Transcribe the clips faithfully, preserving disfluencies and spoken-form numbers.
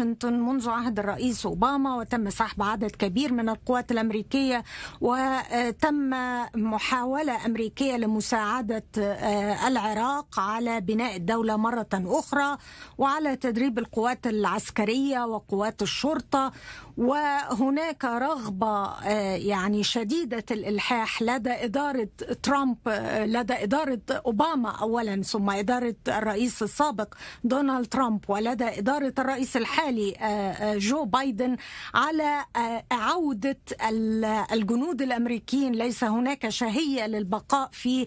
واشنطن منذ عهد الرئيس أوباما، وتم سحب عدد كبير من القوات الأمريكية، وتم محاولة أمريكية لمساعدة العراق على بناء الدولة مرة أخرى وعلى تدريب القوات العسكرية وقوات الشرطة. وهناك رغبة يعني شديدة الإلحاح لدى إدارة ترامب، لدى إدارة أوباما أولا ثم إدارة الرئيس السابق دونالد ترامب، ولدى إدارة الرئيس الحالي جو بايدن على عودة الجنود الأمريكيين. ليس هناك شهية للبقاء في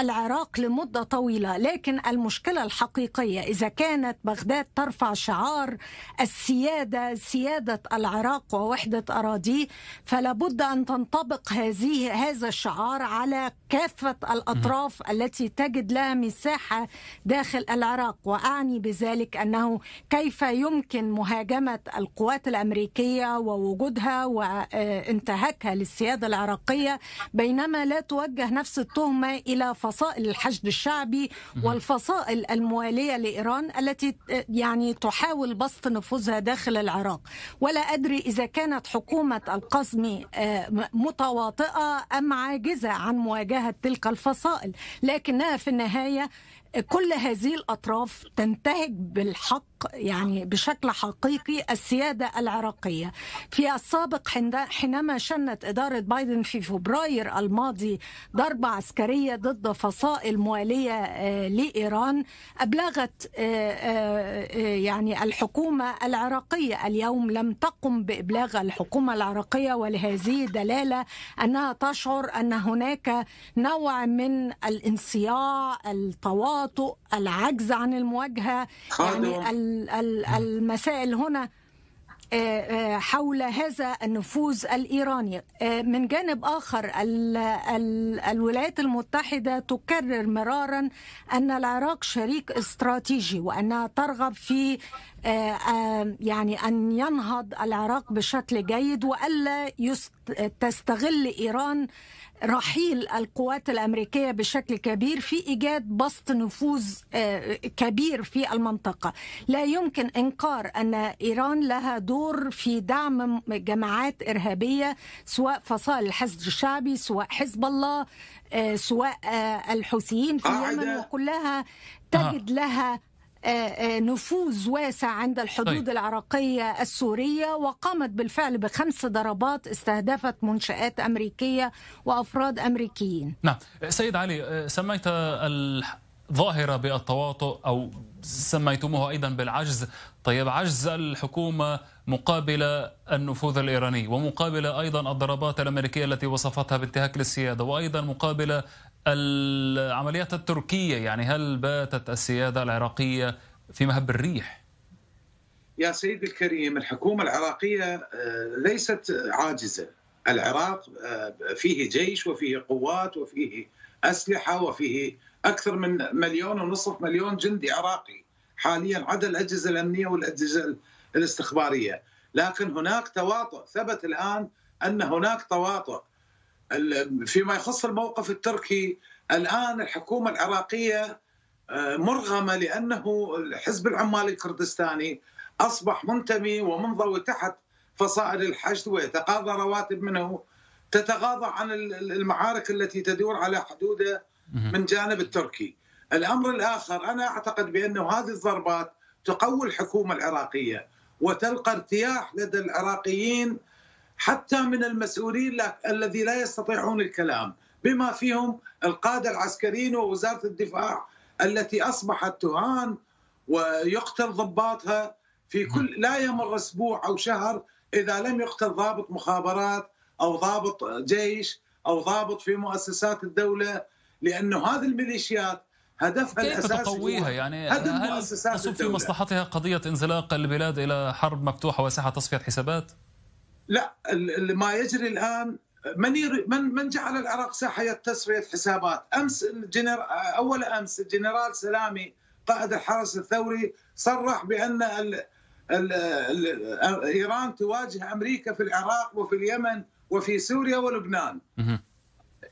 العراق لمدة طويلة، لكن المشكلة الحقيقية إذا كانت بغداد ترفع شعار السيادة، سيادة العراق ووحدة أراضيه، فلا بد أن تنطبق هذه هذا الشعار على كافة الأطراف التي تجد لها مساحة داخل العراق. وأعني بذلك أنه كيف يمكن مهاجمة القوات الأمريكية ووجودها وانتهاكها للسيادة العراقية بينما لا توجه نفس التهمة إلى فصائل الحشد الشعبي والفصائل الموالية لإيران التي يعني تحاول بسط نفوذها داخل العراق. ولا أدري إذا كانت حكومة القزمي متواطئة أم عاجزة عن مواجهة تلك الفصائل، لكنها في النهاية كل هذه الأطراف تنتهج بالحق يعني بشكل حقيقي السيادة العراقية. في السابق حينما شنت إدارة بايدن في فبراير الماضي ضربة عسكرية ضد فصائل موالية لإيران، أبلغت يعني الحكومة العراقية. اليوم لم تقم بإبلاغ الحكومة العراقية، ولهذه دلالة أنها تشعر أن هناك نوع من الانصياع، التواطؤ، العجز عن المواجهة. يعني المسائل هنا حول هذا النفوذ الإيراني. من جانب آخر الولايات المتحدة تكرر مرارا أن العراق شريك استراتيجي، وأنها ترغب في يعني أن ينهض العراق بشكل جيد، وألا تستغل إيران رحيل القوات الأمريكية بشكل كبير في إيجاد بسط نفوذ كبير في المنطقة. لا يمكن إنكار أن إيران لها دور في دعم جماعات إرهابية، سواء فصائل الحشد الشعبي، سواء حزب الله، سواء الحوثيين في اليمن، وكلها تجد لها نفوذ واسع عند الحدود طيب. العراقية السورية، وقامت بالفعل بخمس ضربات استهدفت منشآت أمريكية وأفراد أمريكيين. نعم سيد علي، سميت الظاهرة بالتواطؤ أو سميتموها أيضا بالعجز. طيب، عجز الحكومة مقابل النفوذ الإيراني، ومقابل أيضا الضربات الأمريكية التي وصفتها بانتهاك للسيادة، وأيضا مقابل العمليات التركية، يعني هل باتت السيادة العراقية في مهب الريح؟ يا سيد الكريم، الحكومة العراقية ليست عاجزة. العراق فيه جيش وفيه قوات وفيه أسلحة وفيه أكثر من مليون ونصف مليون جندي عراقي حاليا، عدا الأجهزة الأمنية والأجهزة الاستخبارية. لكن هناك تواطؤ، ثبت الآن أن هناك تواطؤ. فيما يخص الموقف التركي، الآن الحكومة العراقية مرغمة، لأنه الحزب العمالي الكردستاني أصبح منتمي ومنضوي تحت فصائل الحشد ويتقاضى رواتب منه، تتغاضى عن المعارك التي تدور على حدوده من جانب التركي. الأمر الآخر، أنا أعتقد بأنه هذه الضربات تقوي الحكومة العراقية وتلقى ارتياح لدى العراقيين، حتى من المسؤولين الذي لا يستطيعون الكلام، بما فيهم القادة العسكريين ووزارة الدفاع التي أصبحت تهان ويقتل ضباطها في كل، لا يمر أسبوع أو شهر إذا لم يقتل ضابط مخابرات أو ضابط جيش أو ضابط في مؤسسات الدولة، لأنه هذه الميليشيات هدفها الأساسي كيف تقويها؟ يعني هل تصب في مصلحتها قضية انزلاق البلاد إلى حرب مفتوحة وساحة تصفية حسابات؟ لا، ما يجري الآن، من يري من من جعل العراق ساحة تصفية حسابات؟ أمس الجنر أول أمس الجنرال سلامي قائد الحرس الثوري صرح بأن ال ال ال إيران تواجه أمريكا في العراق وفي اليمن وفي سوريا ولبنان.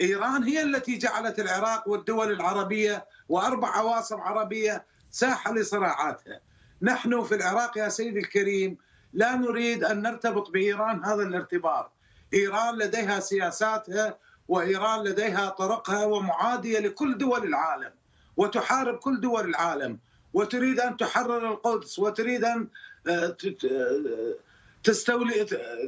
إيران هي التي جعلت العراق والدول العربية وأربع عواصم عربية ساحة لصراعاتها. نحن في العراق يا سيدي الكريم لا نريد أن نرتبط بإيران هذا الارتباط. إيران لديها سياساتها، وإيران لديها طرقها، ومعادية لكل دول العالم وتحارب كل دول العالم، وتريد أن تحرر القدس، وتريد أن تستولي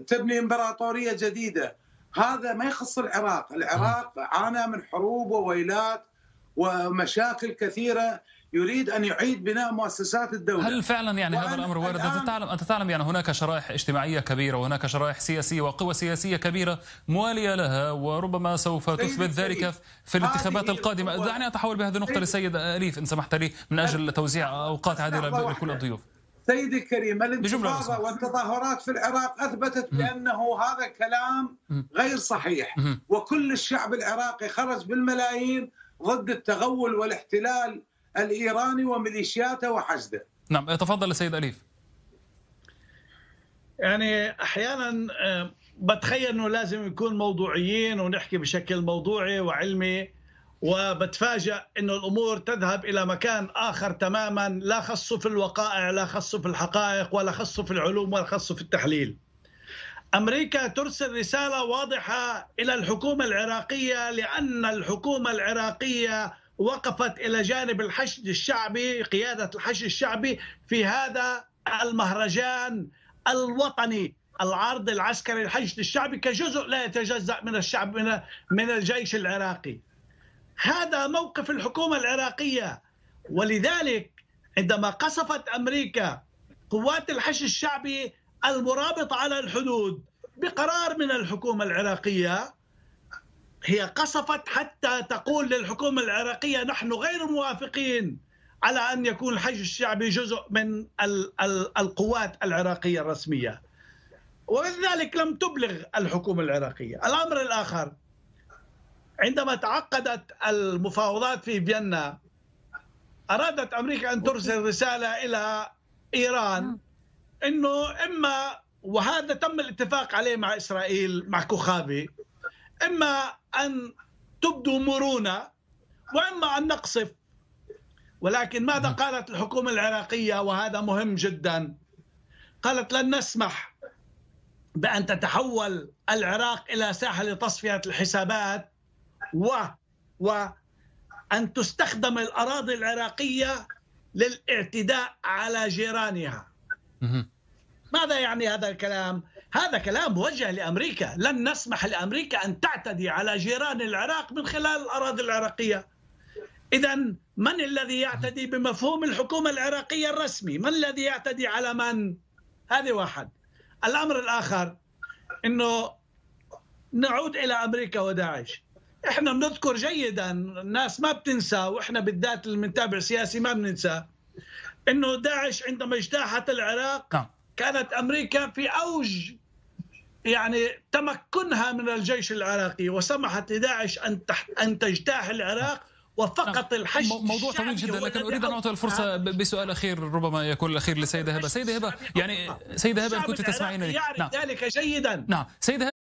تبني إمبراطورية جديدة. هذا ما يخص العراق، العراق عانى من حروب وويلات ومشاكل كثيرة، يريد أن يعيد بناء مؤسسات الدولة. هل فعلا يعني هذا الأمر وارد؟ أنت تعلم أنت تعلم يعني هناك شرائح اجتماعية كبيرة، وهناك شرائح سياسية وقوى سياسية كبيرة موالية لها، وربما سوف تثبت ذلك في الانتخابات القادمة. دعني أتحول بهذه النقطة للسيد أليف إن سمحت لي، من أجل توزيع أوقات عادلة لكل الضيوف. سيدي الكريم، الانتفاضة والتظاهرات في العراق أثبتت بأنه هذا الكلام غير صحيح، وكل الشعب العراقي خرج بالملايين ضد التغول والاحتلال الإيراني وميليشياته وحشده. نعم، تفضل السيد أليف. يعني أحيانا بتخيل أنه لازم نكون موضوعيين ونحكي بشكل موضوعي وعلمي، وبتفاجأ أنه الأمور تذهب إلى مكان آخر تماما، لا خصه في الوقائع، لا خصه في الحقائق، ولا خصه في العلوم، ولا خصه في التحليل. أمريكا ترسل رسالة واضحة إلى الحكومة العراقية، لأن الحكومة العراقية وقفت إلى جانب الحشد الشعبي، قيادة الحشد الشعبي في هذا المهرجان الوطني، العرض العسكري للحشد الشعبي كجزء لا يتجزأ من الشعب من من الجيش العراقي. هذا موقف الحكومة العراقية، ولذلك عندما قصفت أمريكا قوات الحشد الشعبي المرابط على الحدود بقرار من الحكومة العراقية، هي قصفت حتى تقول للحكومة العراقية نحن غير موافقين على أن يكون الحشد الشعبي جزء من القوات العراقية الرسمية، ولذلك لم تبلغ الحكومة العراقية. الأمر الآخر، عندما تعقدت المفاوضات في فيينا، أرادت أمريكا أن ترسل رسالة إلى إيران أنه إما، وهذا تم الاتفاق عليه مع إسرائيل مع كوخافي، إما أن تبدو مرونة وإما أن نقصف. ولكن ماذا قالت الحكومة العراقية، وهذا مهم جدا؟ قالت لن نسمح بأن تتحول العراق إلى ساحة لتصفية الحسابات، و وأن تستخدم الأراضي العراقية للاعتداء على جيرانها. ماذا يعني هذا الكلام؟ هذا كلام موجه لأمريكا، لن نسمح لأمريكا أن تعتدي على جيران العراق من خلال الأراضي العراقية. إذن من الذي يعتدي بمفهوم الحكومة العراقية الرسمي؟ من الذي يعتدي على من؟ هذه واحد. الأمر الآخر، أنه نعود إلى أمريكا وداعش. إحنا بنذكر جيدا، الناس ما بتنسى، وإحنا بالذات المتابع السياسي ما بننسى، أنه داعش عندما اجتاحت العراق كانت أمريكا في أوج يعني تمكنها من الجيش العراقي، وسمحت لداعش أن تح... أن تجتاح العراق، وفقط الحشد موضوع طويل جدا، لكن أريد أن أعطي الفرصة بسؤال أخير ربما يكون الأخير للسيدة هبة. سيدة هبة، يعني سيدة هبة كنت تسمعين لي. نعم. ذلك جيدا. نعم سيدة